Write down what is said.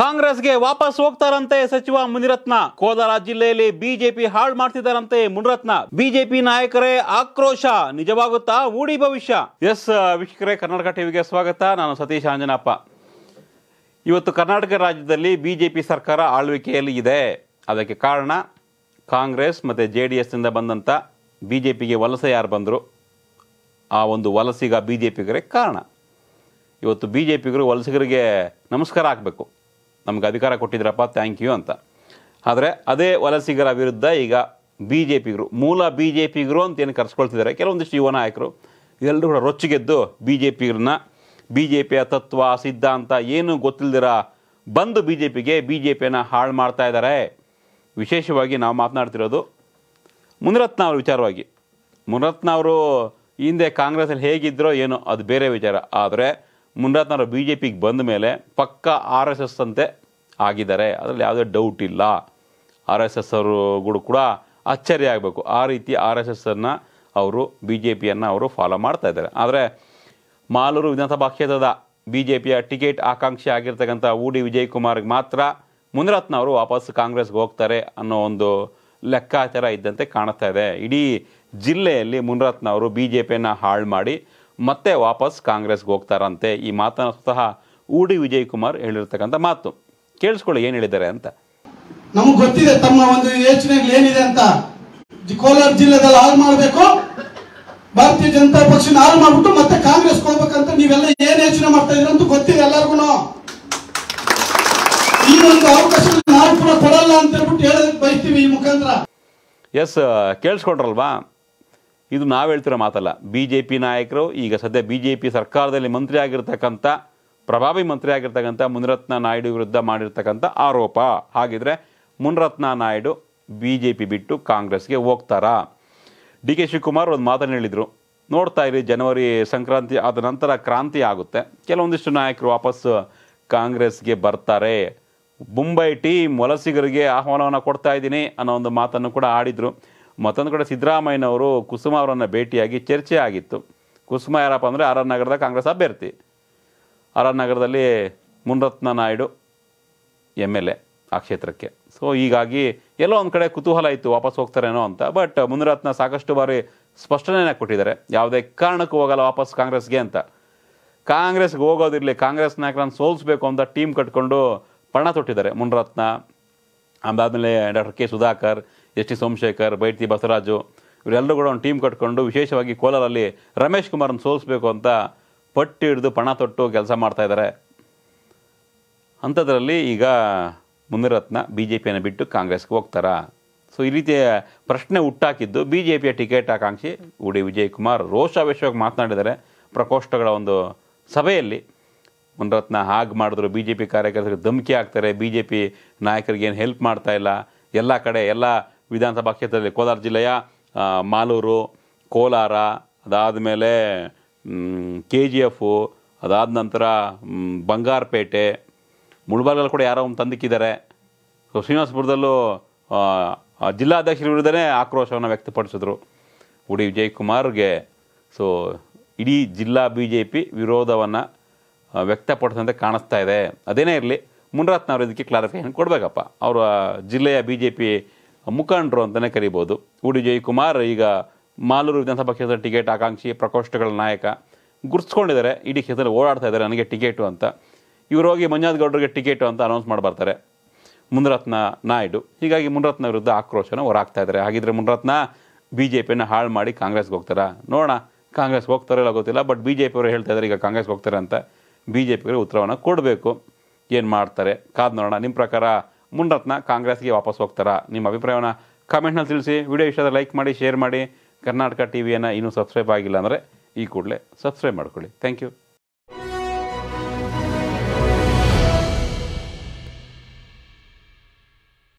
ಕಾಂಗ್ರೆಸ್ಗೆ ವಾಪಸ್ ಹೋಗ್ತಾರಂತೆ ಸಚಿವ ಮುನಿರತ್ನ. ಕೋಲಾರ ಜಿಲ್ಲೆಯಲ್ಲಿ ಬಿಜೆಪಿ ಹಾಳ್ ಮಾಡ್ತಿದ್ದಾರಂತೆ ಮುನಿರತ್ನ. ಬಿಜೆಪಿ ನಾಯಕರೇ ಆಕ್ರೋಶ ನಿಜವಾಗುತ್ತಾ? ಊಡಿ ಭವಿಷ್ಯ. ಎಸ್ ವೀಕ್ಷಕರೇ, ಕರ್ನಾಟಕ ಟಿವಿಗೆ ಸ್ವಾಗತ. ನಾನು ಸತೀಶ್ ಆಂಜನಪ್ಪ. ಇವತ್ತು ಕರ್ನಾಟಕ ರಾಜ್ಯದಲ್ಲಿ ಬಿಜೆಪಿ ಸರ್ಕಾರ ಆಳ್ವಿಕೆಯಲ್ಲಿ ಇದೆ. ಅದಕ್ಕೆ ಕಾರಣ ಕಾಂಗ್ರೆಸ್ ಮತ್ತು JDS ಇಂದ ಬಂದಂತ ಬಿಜೆಪಿಗೆ ವಲಸೆ ಯಾರು ಬಂದರು, ಆ ಒಂದು ವಲಸಿಗ ಬಿಜೆಪಿಗರೇ ಕಾರಣ. ಇವತ್ತು ಬಿಜೆಪಿಗರು ವಲಸಿಗರಿಗೆ ನಮಸ್ಕಾರ ಹಾಕಬೇಕು, ನಮಗೆ ಅಧಿಕಾರ ಕೊಟ್ಟಿದ್ರಪ್ಪ ಥ್ಯಾಂಕ್ ಯು ಅಂತ. ಆದರೆ ಅದೇ ವಲಸಿಗರ ವಿರುದ್ಧ ಈಗ ಬಿಜೆಪಿಗರು, ಮೂಲ ಬಿಜೆಪಿಗರು ಅಂತ ಏನು ಕರೆಸ್ಕೊಳ್ತಿದ್ದಾರೆ ಕೆಲವೊಂದಿಷ್ಟು ಯುವ ನಾಯಕರು, ಎಲ್ಲರೂ ಕೂಡ ರೊಚ್ಚಿಗೆದ್ದು ಬಿಜೆಪಿಗರನ್ನ, ಬಿಜೆಪಿಯ ತತ್ವ ಸಿದ್ಧಾಂತ ಏನು ಗೊತ್ತಿಲ್ಲದಿರ ಬಂದು ಬಿಜೆಪಿಯನ್ನು ಹಾಳು ಮಾಡ್ತಾ ಇದ್ದಾರೆ. ವಿಶೇಷವಾಗಿ ನಾವು ಮಾತನಾಡ್ತಿರೋದು ಮುನಿರತ್ನ ಅವ್ರ ವಿಚಾರವಾಗಿ. ಮುನಿರತ್ನ ಅವರು ಹಿಂದೆ ಕಾಂಗ್ರೆಸ್ಸಲ್ಲಿ ಹೇಗಿದ್ದರೋ ಏನೋ ಅದು ಬೇರೆ ವಿಚಾರ, ಆದರೆ ಮುನಿರತ್ನವರು ಬಿ ಜೆ ಪಿಗೆ ಬಂದ ಮೇಲೆ ಪಕ್ಕಾ RSS ಅಂತೆ ಆಗಿದ್ದಾರೆ, ಅದರಲ್ಲಿ ಯಾವುದೇ ಡೌಟ್ ಇಲ್ಲ. RSS ಅವರು ಕೂಡ ಅಚ್ಚರಿ ಆಗಬೇಕು, ಆ ರೀತಿ RSSನ್ನು ಅವರು BJPಯನ್ನು ಅವರು ಫಾಲೋ ಮಾಡ್ತಾ ಇದ್ದಾರೆ. ಆದರೆ ಮಾಲೂರು ವಿಧಾನಸಭಾ ಕ್ಷೇತ್ರದ BJPಯ ಟಿಕೆಟ್ ಆಕಾಂಕ್ಷಿ ಆಗಿರ್ತಕ್ಕಂಥ UD ವಿಜಯಕುಮಾರ್ಗೆ ಮಾತ್ರ ಮುನಿರತ್ನ ಅವರು ವಾಪಸ್ ಕಾಂಗ್ರೆಸ್ಗೆ ಹೋಗ್ತಾರೆ ಅನ್ನೋ ಒಂದು ಲೆಕ್ಕಾಚಾರ ಇದ್ದಂತೆ ಕಾಣ್ತಾ ಇದೆ. ಇಡೀ ಜಿಲ್ಲೆಯಲ್ಲಿ ಮುನಿರತ್ನ ಅವರು BJPಯನ್ನು ಹಾಳು ಮಾಡಿ ಮತ್ತೆ ವಾಪಸ್ ಕಾಂಗ್ರೆಸ್ಗೆ ಹೋಗ್ತಾರಂತೆ. ಈ ಮಾತನ್ನು ಸ್ವತಃ UD ವಿಜಯಕುಮಾರ್ ಹೇಳಿರ್ತಕ್ಕಂಥ ಮಾತು ಕೇಳಿಸ್ಕೊಳ್ಳಿ, ಏನು ಹೇಳಿದ್ದಾರೆ ಅಂತ. ನಮಗೆ ಗೊತ್ತಿದೆ ತಮ್ಮ ಒಂದು ಯೋಚನೆಗಳು ಏನಿದೆ ಅಂತ. ಕೋಲಾರ ಜಿಲ್ಲೆದಲ್ಲಿ ಹಾಳು ಮಾಡಬೇಕು, ಭಾರತೀಯ ಜನತಾ ಪಕ್ಷನ ಹಾಳು ಮಾಡಿಬಿಟ್ಟು ಮತ್ತೆ ಕಾಂಗ್ರೆಸ್ಗೆ ಹೋಗ್ಬೇಕಂತ ನೀವೆಲ್ಲ ಏನ್ ಯೋಚನೆ ಮಾಡ್ತಾ ಇದ್ರ ಅಂತ ಗೊತ್ತಿದೆ ಎಲ್ಲರಿಗೂ. ಈ ಒಂದು ಅವಕಾಶ ನಾವು ಕೂಡ ಕೊಡಲ್ಲ ಅಂತ ಹೇಳ್ಬಿಟ್ಟು ಹೇಳೋದಕ್ಕೆ ಬಯಸ್ತೀವಿ ಈ ಮುಖಾಂತರ. ಎಸ್, ಕೇಳಿಸ್ಕೊಂಡ್ರಲ್ವಾ? ಇದು ನಾವು ಹೇಳ್ತಿರೋ ಮಾತಲ್ಲ. BJP ನಾಯಕರು, ಈಗ ಸದ್ಯ BJP ಸರ್ಕಾರದಲ್ಲಿ ಮಂತ್ರಿ ಆಗಿರ್ತಕ್ಕಂಥ, ಪ್ರಭಾವಿ ಮಂತ್ರಿ ಆಗಿರ್ತಕ್ಕಂಥ ಮುನಿರತ್ನ ನಾಯ್ಡು ವಿರುದ್ಧ ಮಾಡಿರ್ತಕ್ಕಂಥ ಆರೋಪ. ಹಾಗಿದ್ರೆ ಮುನಿರತ್ನ ನಾಯ್ಡು BJP ಬಿಟ್ಟು ಕಾಂಗ್ರೆಸ್ಗೆ ಹೋಗ್ತಾರಾ? DK ಶಿವಕುಮಾರ್ ಒಂದು ಮಾತನ್ನು ಹೇಳಿದರು, ನೋಡ್ತಾ ಇರಿ ಜನವರಿ ಸಂಕ್ರಾಂತಿ ಆದ ನಂತರ ಕ್ರಾಂತಿ ಆಗುತ್ತೆ, ಕೆಲವೊಂದಿಷ್ಟು ನಾಯಕರು ವಾಪಸ್ ಕಾಂಗ್ರೆಸ್ಗೆ ಬರ್ತಾರೆ, ಮುಂಬೈ ಟೀಮ್ ವಲಸಿಗರಿಗೆ ಆಹ್ವಾನವನ್ನು ಕೊಡ್ತಾ ಇದ್ದೀನಿ ಅನ್ನೋ ಒಂದು ಮಾತನ್ನು ಕೂಡ ಆಡಿದರು. ಮತ್ತೊಂದು ಕಡೆ ಸಿದ್ದರಾಮಯ್ಯನವರು ಕುಸುಮ ಅವರನ್ನು ಭೇಟಿಯಾಗಿ ಚರ್ಚೆ ಆಗಿತ್ತು. ಕುಸುಮ ಯಾರಪ್ಪ ಅಂದರೆ ಆರ್ ಆರ್ ನಗರದ ಕಾಂಗ್ರೆಸ್ ಅಭ್ಯರ್ಥಿ. ಆರ್ ಆರ್ ನಗರದಲ್ಲಿ ಮುನಿರತ್ನ ನಾಯ್ಡು MLA ಆ ಕ್ಷೇತ್ರಕ್ಕೆ. ಸೊ ಹೀಗಾಗಿ ಎಲ್ಲೋ ಒಂದು ಕಡೆ ಕುತೂಹಲ ಇತ್ತು ವಾಪಸ್ ಹೋಗ್ತಾರೇನೋ ಅಂತ. ಬಟ್ ಮುನಿರತ್ನ ಸಾಕಷ್ಟು ಬಾರಿ ಸ್ಪಷ್ಟನೆಯನ್ನು ಕೊಟ್ಟಿದ್ದಾರೆ, ಯಾವುದೇ ಕಾರಣಕ್ಕೂ ಹೋಗಲ್ಲ ವಾಪಸ್ ಕಾಂಗ್ರೆಸ್ಗೆ ಅಂತ. ಕಾಂಗ್ರೆಸ್ಗೆ ಹೋಗೋದಿರಲಿ, ಕಾಂಗ್ರೆಸ್ ನಾಯಕರನ್ನು ಸೋಲಿಸಬೇಕು ಅಂತ ಟೀಮ್ ಕಟ್ಕೊಂಡು ಪಣ ತೊಟ್ಟಿದ್ದಾರೆ ಮುನಿರತ್ನ. ಅದಾದಮೇಲೆ ಡಾಕ್ಟರ್ ST ಸೋಮಶೇಖರ್, ಬೈಟಿ ಬಸರಾಜು, ಇವರೆಲ್ಲರೂ ಕೂಡ ಒಂದು ಟೀಮ್ ಕಟ್ಕೊಂಡು ವಿಶೇಷವಾಗಿ ಕೋಲಾರಲ್ಲಿ ರಮೇಶ್ ಕುಮಾರನ್ನು ಸೋಲಿಸಬೇಕು ಅಂತ ಪಟ್ಟಿ ಹಿಡಿದು ಪಣ ತೊಟ್ಟು ಕೆಲಸ ಮಾಡ್ತಾ ಇದ್ದಾರೆ. ಅಂಥದ್ರಲ್ಲಿ ಈಗ ಮುನಿರತ್ನ BJPಯನ್ನು ಬಿಟ್ಟು ಕಾಂಗ್ರೆಸ್ಗೆ ಹೋಗ್ತಾರಾ? ಸೊ ಈ ರೀತಿಯ ಪ್ರಶ್ನೆ ಹುಟ್ಟಾಕಿದ್ದು BJPಯ ಟಿಕೆಟ್ ಆಕಾಂಕ್ಷಿ UD ವಿಜಯಕುಮಾರ್ ರೋಷಾವೇಶವಾಗಿ ಮಾತನಾಡಿದ್ದಾರೆ ಪ್ರಕೋಷ್ಠಗಳ ಒಂದು ಸಭೆಯಲ್ಲಿ. ಮುನಿರತ್ನ ಹಾಗೆ ಮಾಡಿದ್ರು, BJP ಕಾರ್ಯಕರ್ತರಿಗೆ ಧಮಕಿ ಆಗ್ತಾರೆ, BJP ನಾಯಕರಿಗೆ ಏನು ಹೆಲ್ಪ್ ಮಾಡ್ತಾ ಇಲ್ಲ, ಎಲ್ಲ ಕಡೆ ಎಲ್ಲ ವಿಧಾನಸಭಾ ಕ್ಷೇತ್ರದಲ್ಲಿ ಕೋಲಾರ ಜಿಲ್ಲೆಯ ಮಾಲೂರು, ಕೋಲಾರ, ಅದಾದಮೇಲೆ KGF, ಅದಾದ ನಂತರ ಬಂಗಾರಪೇಟೆ, ಮುಳಬಾಗಲ್ ಕೂಡ ಯಾರೋ ಒಂದು ತಂದಿಕ್ಕಿದ್ದಾರೆ. ಸೊ ಶ್ರೀನಿವಾಸಪುರದಲ್ಲೂ ಜಿಲ್ಲಾಧ್ಯಕ್ಷರ ವಿರುದ್ಧನೇ ಆಕ್ರೋಶವನ್ನು ವ್ಯಕ್ತಪಡಿಸಿದ್ರು UD ವಿಜಯಕುಮಾರ್ಗೆ. ಸೊ ಇಡೀ ಜಿಲ್ಲಾ BJP ವಿರೋಧವನ್ನು ವ್ಯಕ್ತಪಡಿಸಿದಂತೆ ಕಾಣಿಸ್ತಾ ಇದೆ. ಅದೇನೇ ಇರಲಿ, ಮುನಿರತ್ನ ಅವರು ಇದಕ್ಕೆ ಕ್ಲಾರಿಫಿಕೇಷನ್ ಕೊಡಬೇಕಪ್ಪ. ಅವರ ಜಿಲ್ಲೆಯ BJP ಮುಖಂಡರು ಅಂತಲೇ ಕರಿಬೋದು. UD ವಿಜಯಕುಮಾರ್ ಈಗ ಮಾಲೂರು ವಿಧಾನಸಭಾ ಕ್ಷೇತ್ರದ ಟಿಕೆಟ್ ಆಕಾಂಕ್ಷಿ, ಪ್ರಕೋಷ್ಠಗಳ ನಾಯಕ, ಗುರುತಿಸ್ಕೊಂಡಿದ್ದಾರೆ. ಇಡೀ ಕ್ಷೇತ್ರದಲ್ಲಿ ಓಡಾಡ್ತಾ ಇದ್ದಾರೆ ನನಗೆ ಟಿಕೆಟು ಅಂತ. ಇವರು ಹೋಗಿ ಮಂಜಾಥಗೌಡರಿಗೆ ಟಿಕೆಟು ಅಂತ ಅನೌನ್ಸ್ ಮಾಡಿ ಬರ್ತಾರೆ ಮುನಿರತ್ನ ನಾಯ್ಡು. ಹೀಗಾಗಿ ಮುನಿರತ್ನ ವಿರುದ್ಧ ಆಕ್ರೋಶನ ಹೊರಹಾಕ್ತಾ ಇದ್ದಾರೆ. ಹಾಗಿದ್ರೆ ಮುನಿರತ್ನ BJPಯನ್ನು ಹಾಳು ಮಾಡಿ ಕಾಂಗ್ರೆಸ್ಗೆ ಹೋಗ್ತಾರಾ? ನೋಡೋಣ, ಕಾಂಗ್ರೆಸ್ಗೆ ಹೋಗ್ತಾರೋ ಇಲ್ಲ ಗೊತ್ತಿಲ್ಲ, ಬಟ್ BJP ಅವರು ಹೇಳ್ತಾ ಇದ್ದಾರೆ ಈಗ ಕಾಂಗ್ರೆಸ್ಗೆ ಹೋಗ್ತಾರೆ ಅಂತ. BJPಗೆ ಉತ್ತರವನ್ನು ಕೊಡಬೇಕು, ಏನು ಮಾಡ್ತಾರೆ ಕಾದು ನೋಡೋಣ. ನಿಮ್ಮ ಪ್ರಕಾರ ಮುನಿರತ್ನ ಕಾಂಗ್ರೆಸ್ಗೆ ವಾಪಸ್ ಹೋಗ್ತಾರಾ? ನಿಮ್ಮ ಅಭಿಪ್ರಾಯವನ್ನು ಕಾಮೆಂಟ್ನಲ್ಲಿ ತಿಳಿಸಿ. ವಿಡಿಯೋ ಇಷ್ಟದ ಲೈಕ್ ಮಾಡಿ, ಶೇರ್ ಮಾಡಿ. ಕರ್ನಾಟಕ ಟಿವಿಯನ್ನು ಇನ್ನೂ ಸಬ್ಸ್ಕ್ರೈಬ್ ಆಗಿಲ್ಲ ಅಂದರೆ ಈ ಕೂಡಲೇ ಸಬ್ಸ್ಕ್ರೈಬ್ ಮಾಡ್ಕೊಳ್ಳಿ. Thank you.